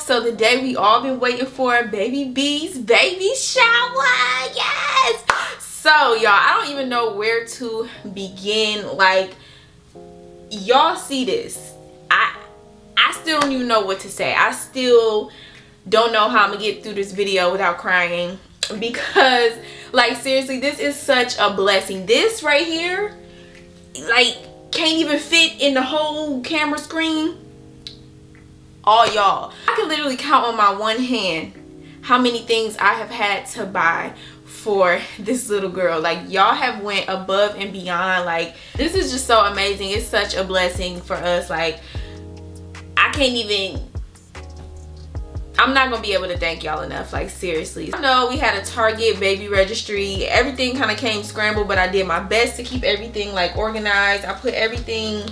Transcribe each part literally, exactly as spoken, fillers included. So the day we all been waiting for, baby B's baby shower. Yes. So y'all, I don't even know where to begin. Like, y'all see this. I I still don't even know what to say. I still don't know how I'm gonna get through this video without crying, because like, seriously, this is such a blessing. This right here, like, can't even fit in the whole camera screen. All y'all, I can literally count on my one hand how many things I have had to buy for this little girl. Like, y'all have went above and beyond. Like, this is just so amazing. It's such a blessing for us. Like, I can't even, I'm not gonna be able to thank y'all enough. Like, seriously. I know we had a Target baby registry. Everything kind of came scrambled, but I did my best to keep everything like organized. I put everything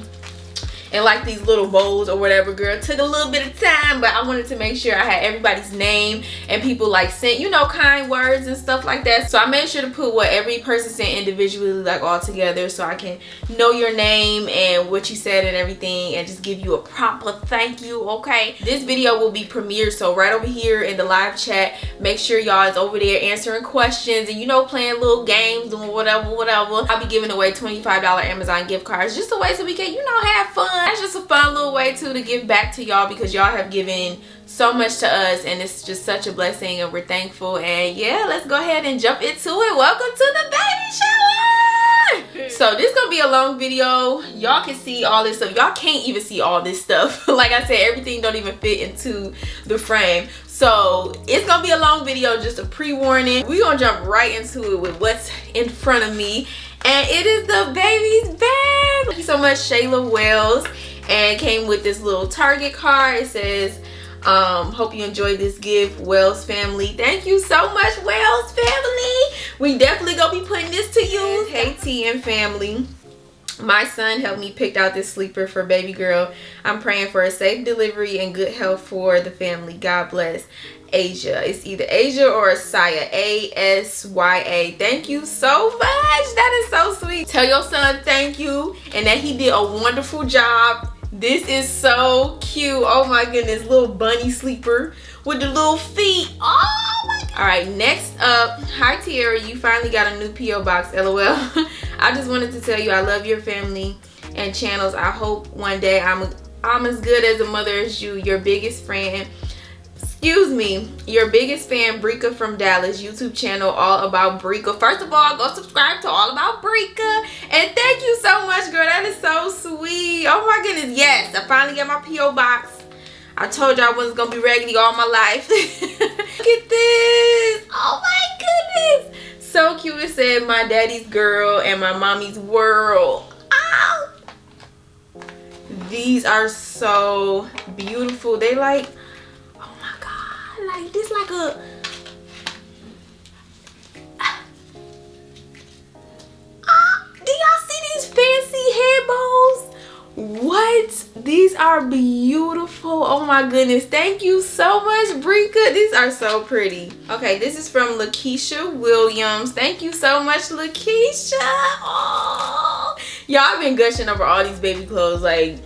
and like these little bowls or whatever, girl. Took a little bit of time, but I wanted to make sure I had everybody's name, and people like sent, you know, kind words and stuff like that. So I made sure to put what every person sent individually, like all together, so I can know your name and what you said and everything, and just give you a proper thank you, okay? This video will be premiered, so right over here in the live chat, make sure y'all is over there answering questions and, you know, playing little games, doing whatever, whatever. I'll be giving away twenty-five dollar Amazon gift cards, just a way so we can, you know, have fun. That's just a fun little way too to give back to y'all, because y'all have given so much to us, and it's just such a blessing, and we're thankful. And yeah, let's go ahead and jump into it. Welcome to the baby shower. So this is gonna be a long video. Y'all can see all this stuff. Y'all can't even see all this stuff. Like I said, everything don't even fit into the frame. So it's gonna be a long video, just a pre-warning. We're gonna jump right into it with what's in front of me. And it is the baby's bag. Thank you so much, Shayla Wells. And came with this little Target card. It says, um, hope you enjoyed this gift, Wells family. Thank you so much, Wells family. We definitely gonna be putting this to use. Hey, T and family. My son helped me pick out this sleeper for baby girl. I'm praying for a safe delivery and good health for the family. God bless. Asia. It's either Asia or Asya. A S Y A. Thank you so much. That is so sweet. Tell your son thank you and that he did a wonderful job. This is so cute. Oh my goodness. Little bunny sleeper with the little feet. Oh my God. All right. Next up. Hi, Tierra. You finally got a new P O box. LOL. I just wanted to tell you I love your family and channels. I hope one day I'm, I'm as good as a mother as you. Your biggest friend. Excuse me, your biggest fan, Brika from Dallas, YouTube channel, All About Brika. First of all, go subscribe to All About Brika. And thank you so much, girl. That is so sweet. Oh my goodness, yes. I finally got my P O box. I told y'all I wasn't going to be raggedy all my life. Look at this. Oh my goodness. So cute. It said, my daddy's girl and my mommy's world. Oh. These are so beautiful. They like... Like this, like a ah, do y'all see these fancy head bowls? What? These are beautiful. Oh my goodness. Thank you so much, Brika. These are so pretty. Okay, this is from Lakeisha Williams. Thank you so much, Lakeisha. Oh, y'all been gushing over all these baby clothes. Like,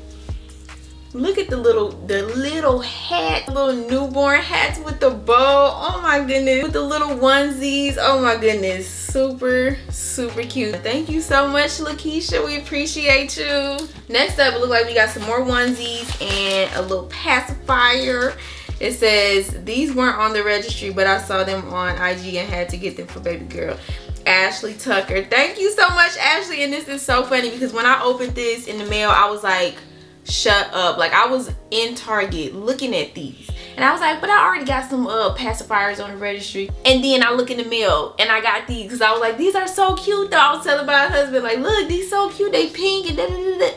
look at the little the little hat, little newborn hats with the bow. Oh my goodness, with the little onesies. Oh my goodness, super super cute. Thank you so much, Lakeisha. We appreciate you. Next up, it looks like we got some more onesies and a little pacifier. It says these weren't on the registry, but I saw them on I G and had to get them for baby girl. Ashley Tucker, thank you so much, Ashley. And this is so funny because when I opened this in the mail, I was like, shut up. Like, I was in Target looking at these and I was like, but I already got some uh pacifiers on the registry. And then I look in the mail and I got these because I was like, these are so cute though. I was telling my husband, like, look, these so cute, they pink and da, da, da, da.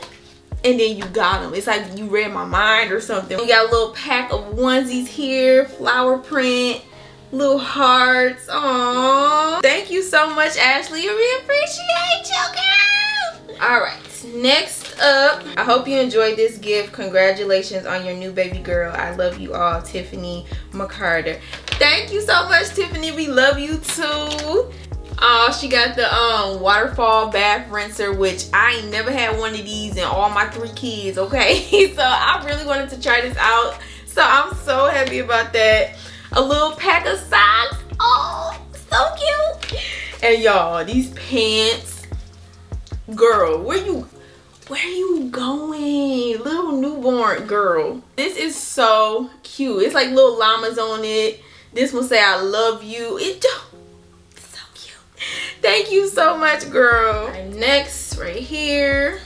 And then you got them. It's like you read my mind or something. We got a little pack of onesies here, flower print, little hearts. Aww, thank you so much, Ashley. We appreciate you, girl. All right, next up, I hope you enjoyed this gift. Congratulations on your new baby girl. I love you all, Tiffany McCarter. Thank you so much, Tiffany. We love you too. Oh, she got the um waterfall bath rinser, which I ain't never had one of these in all my three kids, okay? So I really wanted to try this out, so I'm so happy about that. A little pack of socks. Oh, so cute. And y'all, these pants, girl, where you where you going, little newborn girl? This is so cute. It's like little llamas on it. This one say I love you. It Thank you so much, girl. Right, next, right here.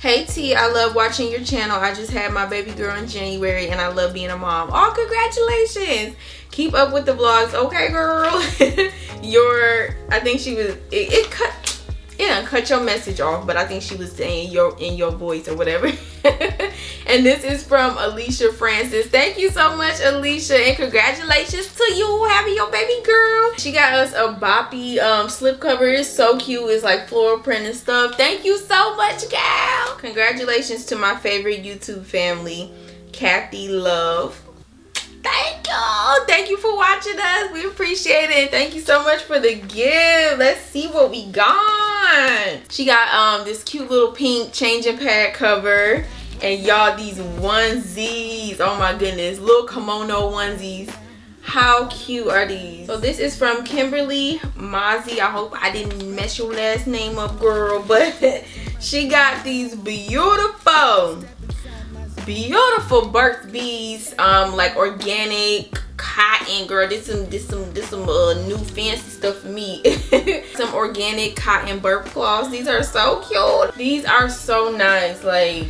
Hey T, I love watching your channel. I just had my baby girl in January and I love being a mom. Oh, congratulations. Keep up with the vlogs. Okay, girl. your, I think she was, it, it cut, it done cut your message off, but I think she was saying your, in your voice or whatever. And this is from Alicia Francis. Thank you so much, Alicia, and congratulations to you having your baby girl. She got us a boppy um, slip cover. It's so cute. It's like floral print and stuff. Thank you so much, gal. Congratulations to my favorite YouTube family, Kathy Love. Thank you. Thank you for watching us. We appreciate it. Thank you so much for the gift. Let's see what we got. She got um, this cute little pink changing pad cover. And y'all, these onesies, oh my goodness, little kimono onesies, how cute are these? So this is from Kimberly Mazi. I hope I didn't mess your last name up, girl, but she got these beautiful beautiful birth beads, um like organic cotton, girl. This some this some this some uh, new fancy stuff for me. Some organic cotton birth cloths. These are so cute. These are so nice. Like,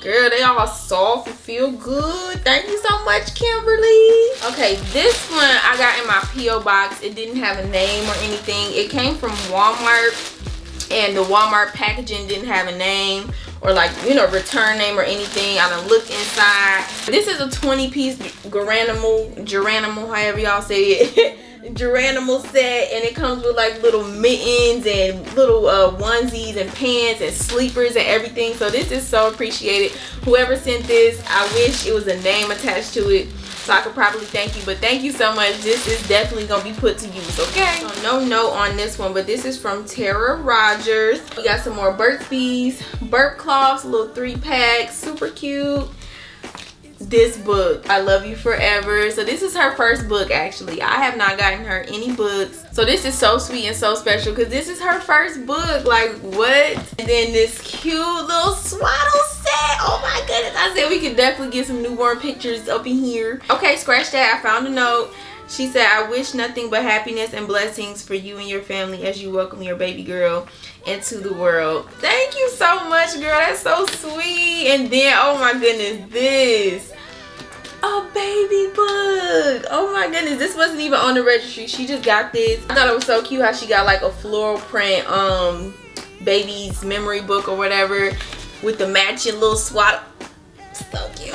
girl, they all soft and feel good. Thank you so much, Kimberly. Okay, this one I got in my P O box. It didn't have a name or anything. It came from Walmart, and the Walmart packaging didn't have a name or, like, you know, return name or anything. I done looked inside. This is a twenty piece Geranimal, Geranimal, however y'all say it. Geranimal set, and it comes with like little mittens and little uh, onesies and pants and sleepers and everything. So this is so appreciated. Whoever sent this, I wish it was a name attached to it so I could probably thank you, but thank you so much. This is definitely gonna be put to use, okay? So no note on this one, but this is from Tara Rogers. We got some more birth bees, birth cloths, little three packs, super cute. This book, I Love You Forever. So this is her first book, actually. I have not gotten her any books, so this is so sweet and so special because this is her first book. Like, what? And then this cute little swaddle set. Oh my goodness, I said we could definitely get some newborn pictures up in here. Okay, scratch that. I found a note. She said, I wish nothing but happiness and blessings for you and your family as you welcome your baby girl into the world. Thank you so much, girl. That's so sweet. And then, oh my goodness, this. A baby book. Oh my goodness. This wasn't even on the registry. She just got this. I thought it was so cute how she got like a floral print um, baby's memory book or whatever with the matching little swaddle. So cute.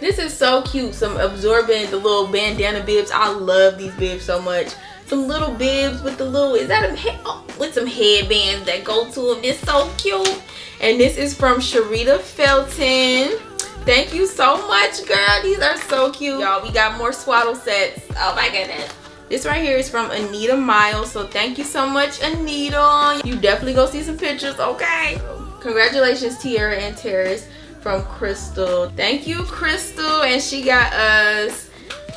This is so cute. Some absorbent, the little bandana bibs. I love these bibs so much. Some little bibs with the little, is that a head? Oh, with some headbands that go to them. It's so cute. And this is from Sharita Felton. Thank you so much, girl. These are so cute. Y'all, we got more swaddle sets. Oh my goodness. This right here is from Anita Miles. So thank you so much, Anita. You definitely go see some pictures, okay? Congratulations, Tierra and Terrace. From Crystal. Thank you, Crystal. And she got us,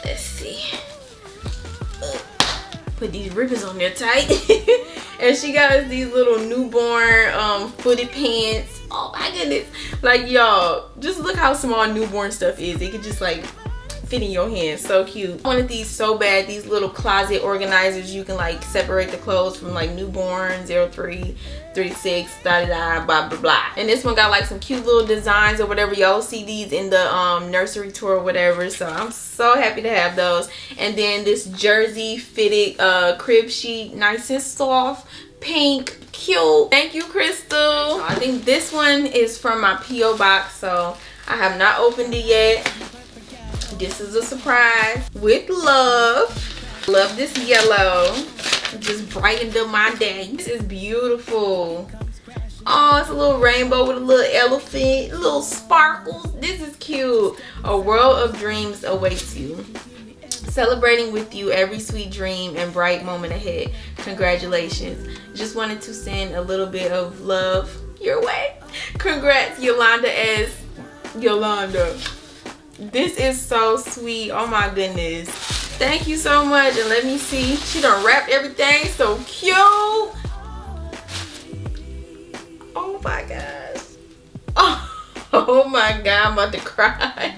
let's see, put these ribbons on there tight. And she got us these little newborn um footed pants. Oh my goodness. Like, y'all, just look how small newborn stuff is. It could just like fit in your hand. So cute. I wanted these so bad. These little closet organizers, you can like separate the clothes from like newborn, zero three, three six, da da da, blah blah blah. And this one got like some cute little designs or whatever. Y'all see these in the um nursery tour or whatever, so I'm so happy to have those. And then this jersey fitted uh crib sheet, nice and soft, pink, cute. Thank you, Crystal. I think this one is from my P O box, so I have not opened it yet. This is a surprise. With love. Love this yellow. Just brightened up my day. This is beautiful. Oh, it's a little rainbow with a little elephant, little sparkles. This is cute. A world of dreams awaits you. Celebrating with you every sweet dream and bright moment ahead. Congratulations. Just wanted to send a little bit of love your way. Congrats, Yolanda S. Yolanda. This is so sweet. Oh my goodness. Thank you so much. And let me see. She done wrapped everything. So cute. Oh my gosh. Oh, oh my God. I'm about to cry.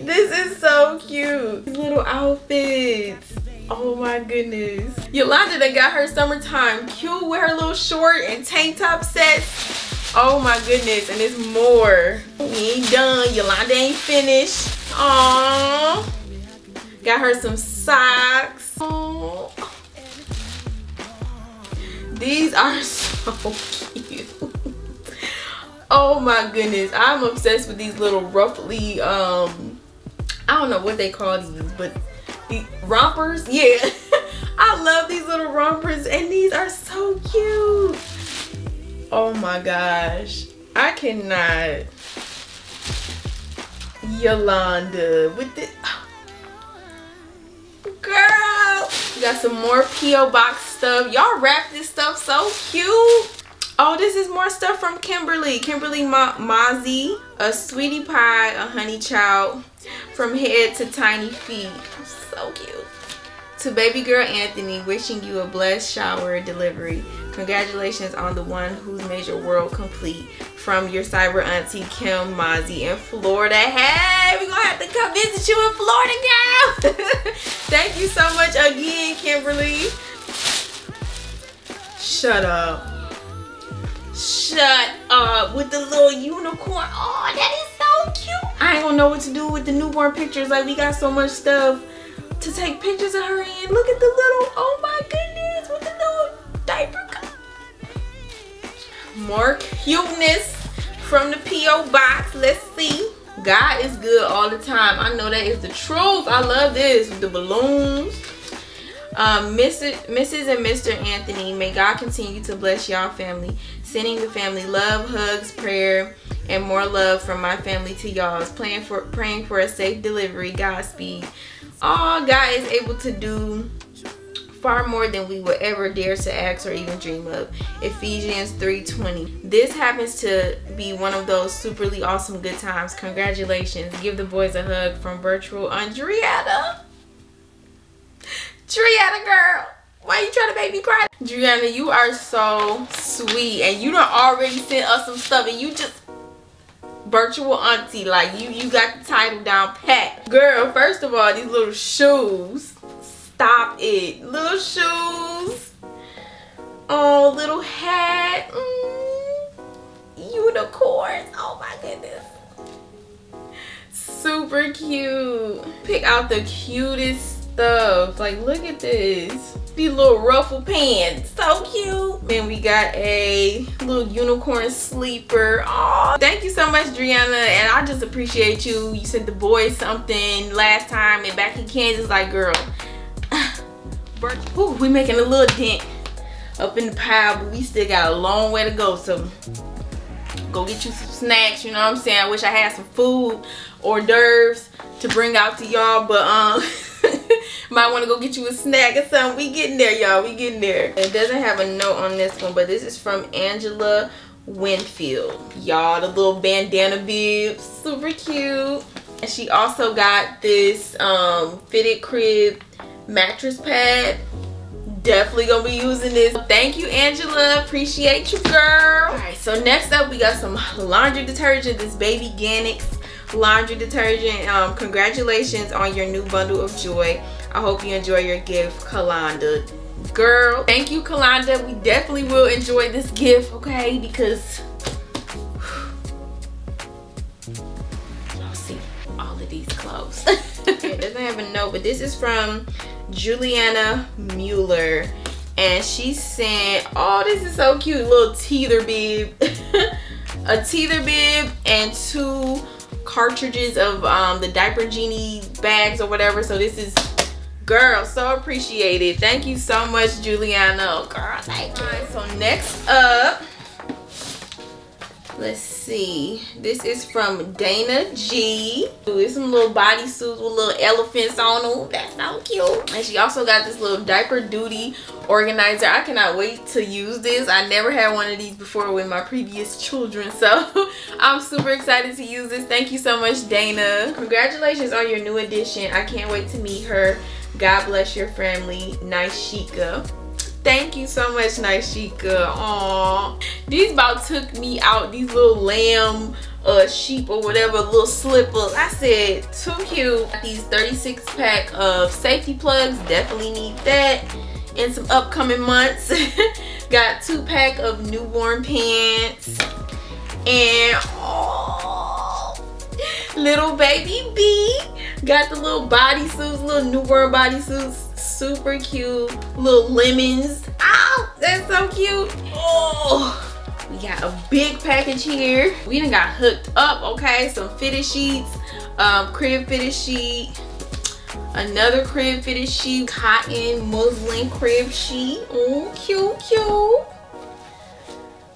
This is so cute. These little outfits. Oh my goodness. Yolanda done got her summertime cute with her little short and tank top sets. Oh my goodness. And it's more. We ain't done. Yolanda ain't finished. Aww. Got her some socks. Aww. These are so cute. Oh my goodness. I'm obsessed with these little ruffly um I don't know what they call these, but the rompers, yeah. I love these little rompers, and these are so cute. Oh my gosh, I cannot. Yolanda with the girl. We got some more P O box stuff. Y'all wrap this stuff so cute. Oh, this is more stuff from Kimberly. Kimberly Mazi, a sweetie pie, a honey child, from head to tiny feet. So cute. To baby girl Anthony, wishing you a blessed shower delivery. Congratulations on the one who's made your world complete. From your cyber auntie, Kim Mazi in Florida. Hey, we're going to have to come visit you in Florida, girl. Thank you so much again, Kimberly. Shut up. Shut up with the little unicorn. Oh, that is so cute. I ain't gonna know what to do with the newborn pictures. Like, we got so much stuff to take pictures of her in. Look at the little, oh my goodness, with the little diaper cover. More cuteness from the P O box. Let's see. God is good all the time. I know that is the truth. I love this with the balloons. Um, Missus Missus and Mister Anthony, may God continue to bless y'all family, sending the family love, hugs, prayer, and more love from my family to y'all's. Praying for praying for a safe delivery. Godspeed. All God is able to do far more than we would ever dare to ask or even dream of. Ephesians three twenty. This happens to be one of those superly awesome good times. Congratulations. Give the boys a hug from virtual Drietta. Drietta girl, why you trying to make me cry? Drietta, you are so sweet, and you done already sent us some stuff, and you just virtual auntie, like you you got the title down pat. Girl, first of all, these little shoes. Stop it. Little shoes. Oh, little hat. Mm, unicorns. Oh my goodness. Super cute. Pick out the cutest stuff. Like, look at this. These little ruffle pants. So cute. Then we got a little unicorn sleeper. Oh, thank you so much, Drietta. And I just appreciate you. You sent the boys something last time and back in Kansas. Like, girl. Ooh, we making a little dent up in the pile, but we still got a long way to go. So go get you some snacks. You know what I'm saying? I wish I had some food, hors d'oeuvres to bring out to y'all, but um might want to go get you a snack or something. We getting there, y'all. We getting there. It doesn't have a note on this one, but this is from Angela Winfield. Y'all, the little bandana bib. Super cute. And she also got this um, fitted crib mattress pad. Definitely going to be using this. Thank you, Angela. Appreciate you, girl. Alright, so next up, we got some laundry detergent. This Baby Gannicks laundry detergent. Um, congratulations on your new bundle of joy. I hope you enjoy your gift, Kalanda. Girl, thank you, Kalanda. We definitely will enjoy this gift, okay? Because y'all see all of these clothes. It doesn't have a note, but this is from Juliana Mueller, and she sent, oh, this is so cute, little teether bib, a teether bib, and two cartridges of um the Diaper Genie bags or whatever. So this is, girl, so appreciated. Thank you so much, Juliana. Oh, girl, thank you. All right, so next up Let's see. This is from Dana G. It's some little bodysuits with little elephants on them. That's so cute. And she also got this little diaper duty organizer. I cannot wait to use this. I never had one of these before with my previous children, so I'm super excited to use this. Thank you so much, Dana. Congratulations on your new addition. I can't wait to meet her. God bless your family, Nishika. Thank you so much, Nishika. Aww. These about took me out. These little lamb uh, sheep or whatever, little slippers. I said, too cute. These thirty-six pack of safety plugs. Definitely need that in some upcoming months. Got two pack of newborn pants. And oh, little baby bee. Got the little bodysuits, little newborn bodysuits. Super cute. Little lemons. Oh, that's so cute. Oh, we got a big package here. We done got hooked up, okay? Some fitted sheets, um, crib fitted sheet, another crib fitted sheet, cotton muslin crib sheet. Oh, cute, cute.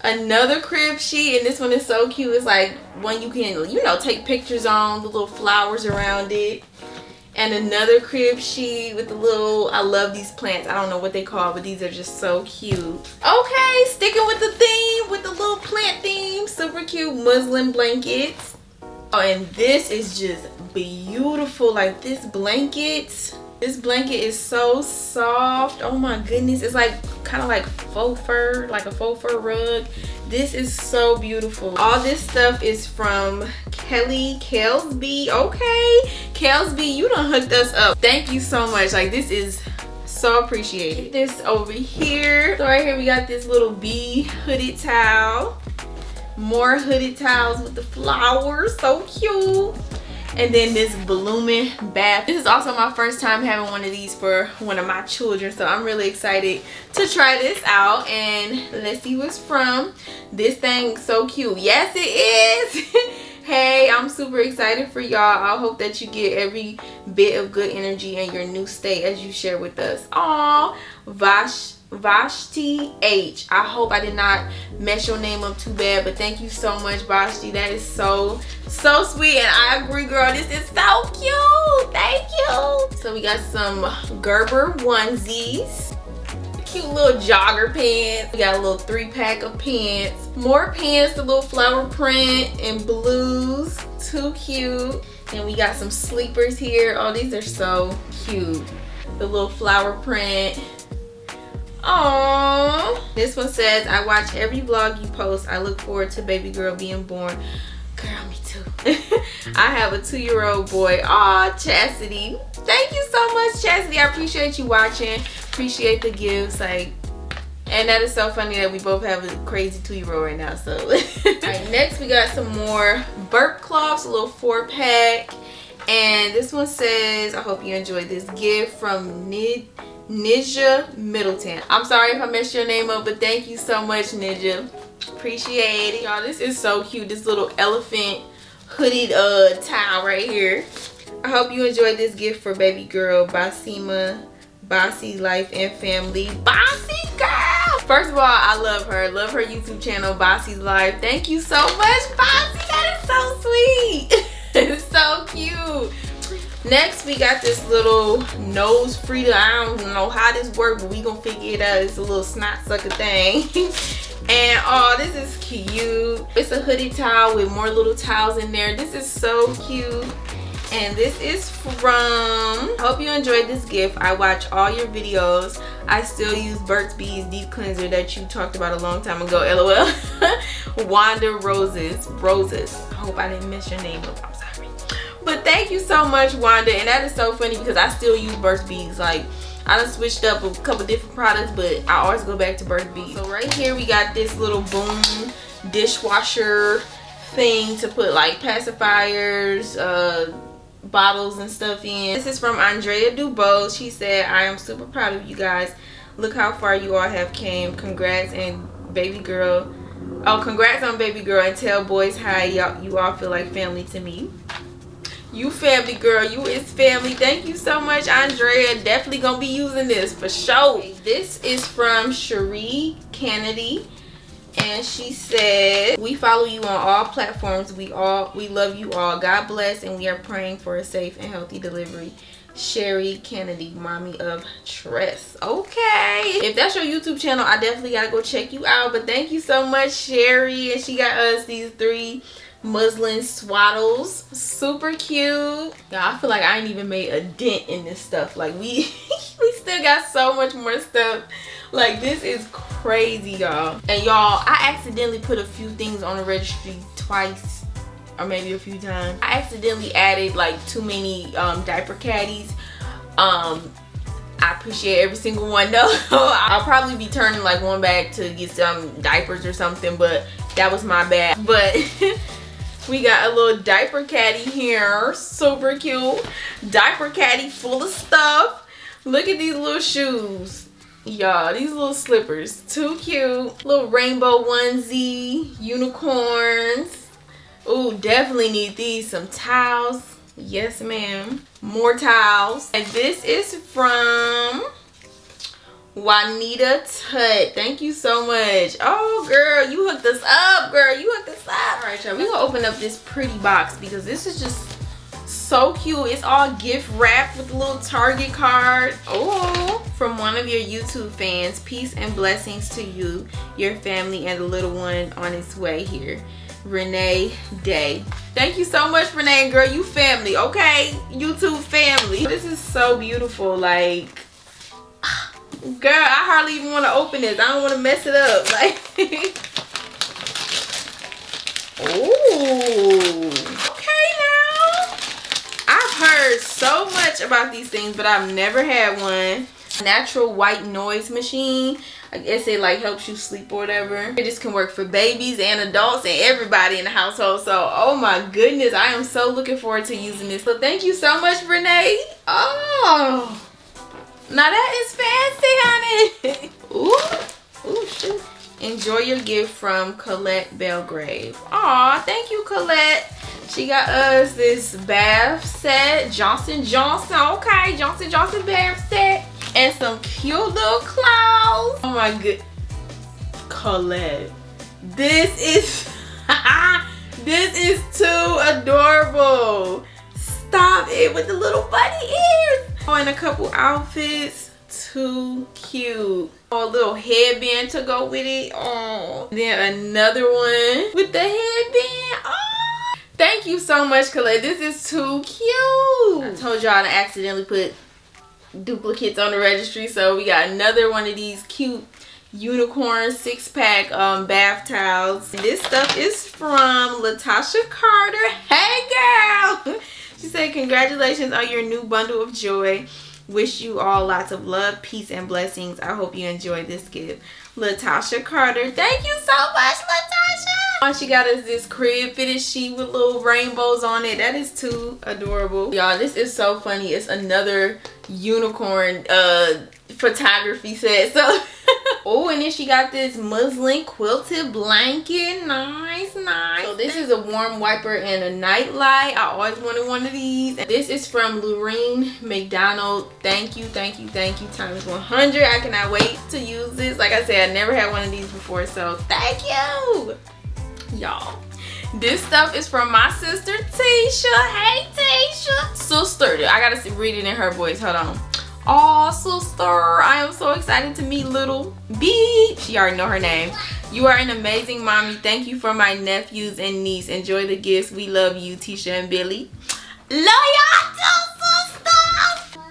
Another crib sheet, and this one is so cute. It's like one you can, you know, take pictures on, the little flowers around it. And another crib sheet with the little, I love these plants. I don't know what they call, but these are just so cute. Okay, sticking with the theme, with the little plant theme. Super cute muslin blankets. Oh, and this is just beautiful. Like this blanket. This blanket is so soft. Oh my goodness. It's like kind of like faux fur, like a faux fur rug. This is so beautiful. All this stuff is from Kelly Kelsby. Okay, Kelsby, you done hooked us up. Thank you so much. Like, this is so appreciated. This over here. So right here we got this little bee hooded towel. More hooded towels with the flowers. So cute. And then this blooming bath. This is also my first time having one of these for one of my children, so I'm really excited to try this out. And let's see what's from this thing. So cute. Yes, it is. Hey, I'm super excited for y'all. I hope that you get every bit of good energy in your new state as you share with us. Aww, Vash Vashti H. I hope I did not mess your name up too bad, but thank you so much, Vashti. That is so, so sweet, and I agree, girl. This is so cute. Thank you. So we got some Gerber onesies. Cute little jogger pants. We got a little three pack of pants. More pants, the little flower print and blues. Too cute. And we got some sleepers here. Oh, these are so cute. The little flower print. Oh, this one says, I watch every vlog you post. I look forward to baby girl being born. Girl, me too. I have a two-year-old boy. Aw, Chastity. Thank you so much, Chastity. I appreciate you watching. Appreciate the gifts. Like, and that is so funny that we both have a crazy two-year-old right now. So, all right, next we got some more burp cloths, a little four-pack. And this one says, I hope you enjoyed this gift from Nid. Nija Middleton. I'm sorry if I messed your name up, but thank you so much, Nija. Appreciate it. Y'all, this is so cute. This little elephant hooded uh towel right here. I hope you enjoyed this gift for baby girl Bossima, Bossy's Life and Family. Bossy girl! First of all, I love her. Love her YouTube channel, Bossy's Life. Thank you so much, Bossy. That is so sweet. It's so cute. Next, we got this little nose Frida. I don't know how this works, but we gonna figure it out. It's a little snot sucker thing. And oh, this is cute. It's a hooded towel with more little towels in there. This is so cute. And this is from, hope you enjoyed this gift. I watch all your videos. I still use Burt's Bees deep cleanser that you talked about a long time ago, LOL. Wanda Roses, Roses. I hope I didn't mess your name up, I'm sorry. But thank you so much, Wanda. And that is so funny because I still use Burt's Bees. Like, I done switched up a couple different products, but I always go back to Burt's Bees. So right here we got this little boom dishwasher thing to put like pacifiers, uh, bottles and stuff in. This is from Andrea Dubose. She said, I am super proud of you guys. Look how far you all have came. Congrats and baby girl. Oh, congrats on baby girl, and tell boys hi. Y'all, you all feel like family to me. You family, girl. You is family. Thank you so much, Andrea. Definitely gonna be using this for sure. This is from Cherie Kennedy. and she said, "We follow you on all platforms. We all we love you all. God bless, and we are praying for a safe and healthy delivery. Cherie Kennedy, mommy of Tress." Okay, if that's your YouTube channel, I definitely gotta go check you out. But thank you so much, Cherie. And she got us these three muslin swaddles, super cute. Y'all, I feel like I ain't even made a dent in this stuff. Like we we still got so much more stuff. Like this is crazy, y'all. And y'all, I accidentally put a few things on the registry twice, or maybe a few times. I accidentally added like too many um, diaper caddies. Um, I appreciate every single one though. I'll probably be turning like one back to get some diapers or something, but that was my bad. But we got a little diaper caddy here, super cute. Diaper caddy full of stuff. Look at these little shoes, y'all. These little slippers, too cute. Little rainbow onesie, unicorns. Ooh, definitely need these. Some towels, yes ma'am. More towels. And this is from Juanita Tut. Thank you so much. Oh girl, you hooked us up, girl. You hooked us up. All right, y'all, we gonna open up this pretty box because this is just so cute. It's all gift wrapped with a little Target card. Oh, from one of your YouTube fans. Peace and blessings to you, your family, and the little one on its way here. Renee Day. Thank you so much, Renee. Girl, you family, okay? YouTube family. This is so beautiful. Like, girl, I hardly even want to open this. I don't want to mess it up. Like, ooh. Okay, now. I've heard so much about these things, but I've never had one. Natural white noise machine. I guess it like helps you sleep or whatever. It just can work for babies and adults and everybody in the household. So, oh my goodness, I am so looking forward to using this. So, thank you so much, Renee. Oh. Now that is fancy, honey. Ooh, ooh, shoot. Enjoy your gift from Colette Belgrave. Aw, thank you, Colette. She got us this bath set. Johnson Johnson, okay. Johnson Johnson bath set. And some cute little clothes. Oh my good. Colette. This is, this is too adorable. Stop it with the little bunny ears. Oh, and a couple outfits, too cute. Oh, a little headband to go with it. Oh, then another one with the headband. Oh, thank you so much, Colette. This is too cute. I told y'all to accidentally put duplicates on the registry, so we got another one of these cute unicorn six-pack um, bath towels. This stuff is from Latasha Carter. Hey, girl. She said, "Congratulations on your new bundle of joy. Wish you all lots of love, peace, and blessings. I hope you enjoyed this gift." Latasha Carter. Thank you so much, Latasha. She got us this crib fitted sheet with little rainbows on it. That is too adorable. Y'all, this is so funny. It's another unicorn uh, photography set. So, oh, and then she got this muslin quilted blanket. Nice, nice. So this is a warm wiper and a night light. I always wanted one of these. This is from Lorene McDonald. Thank you, thank you, thank you times one hundred. I cannot wait to use this. Like I said, I never had one of these before, so thank you, y'all. This stuff is from my sister Tisha. Hey, Tisha. Sister, I gotta read it in her voice. Hold on. Oh, sister, I am so excited to meet little B. She already know her name. You are an amazing mommy. Thank you for my nephews and niece. Enjoy the gifts. We love you, Tisha and Billy. Love y'all too, sister.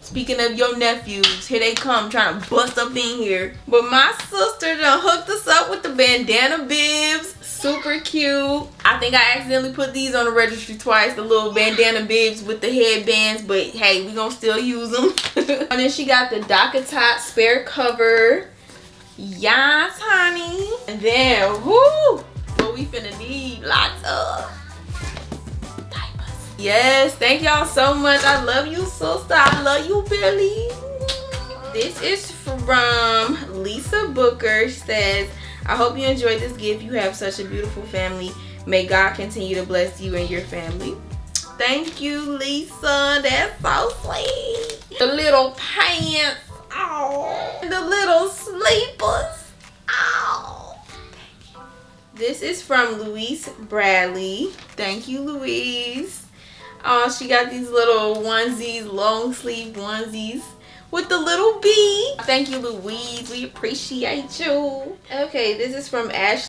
Speaking of your nephews, here they come trying to bust up in here. But my sister done hooked us up with the bandana bibs. Super cute. I think I accidentally put these on the registry twice, the little bandana bibs with the headbands, but hey, we gonna still use them. And then she got the Doka Tot spare cover. Yes, honey. And then, whoo, what we finna need, lots of diapers. Yes, thank y'all so much. I love you, sister. I love you, Billy. This is from Lisa Booker. She says, "I hope you enjoyed this gift. You have such a beautiful family. May God continue to bless you and your family." Thank you, Lisa. That's so sweet. The little pants. Oh. The little sleepers. Oh. This is from Louise Bradley. Thank you, Louise. Oh, she got these little onesies, long sleeve onesies with the little bee. Thank you, Louise. We appreciate you. Okay, this is from Ashley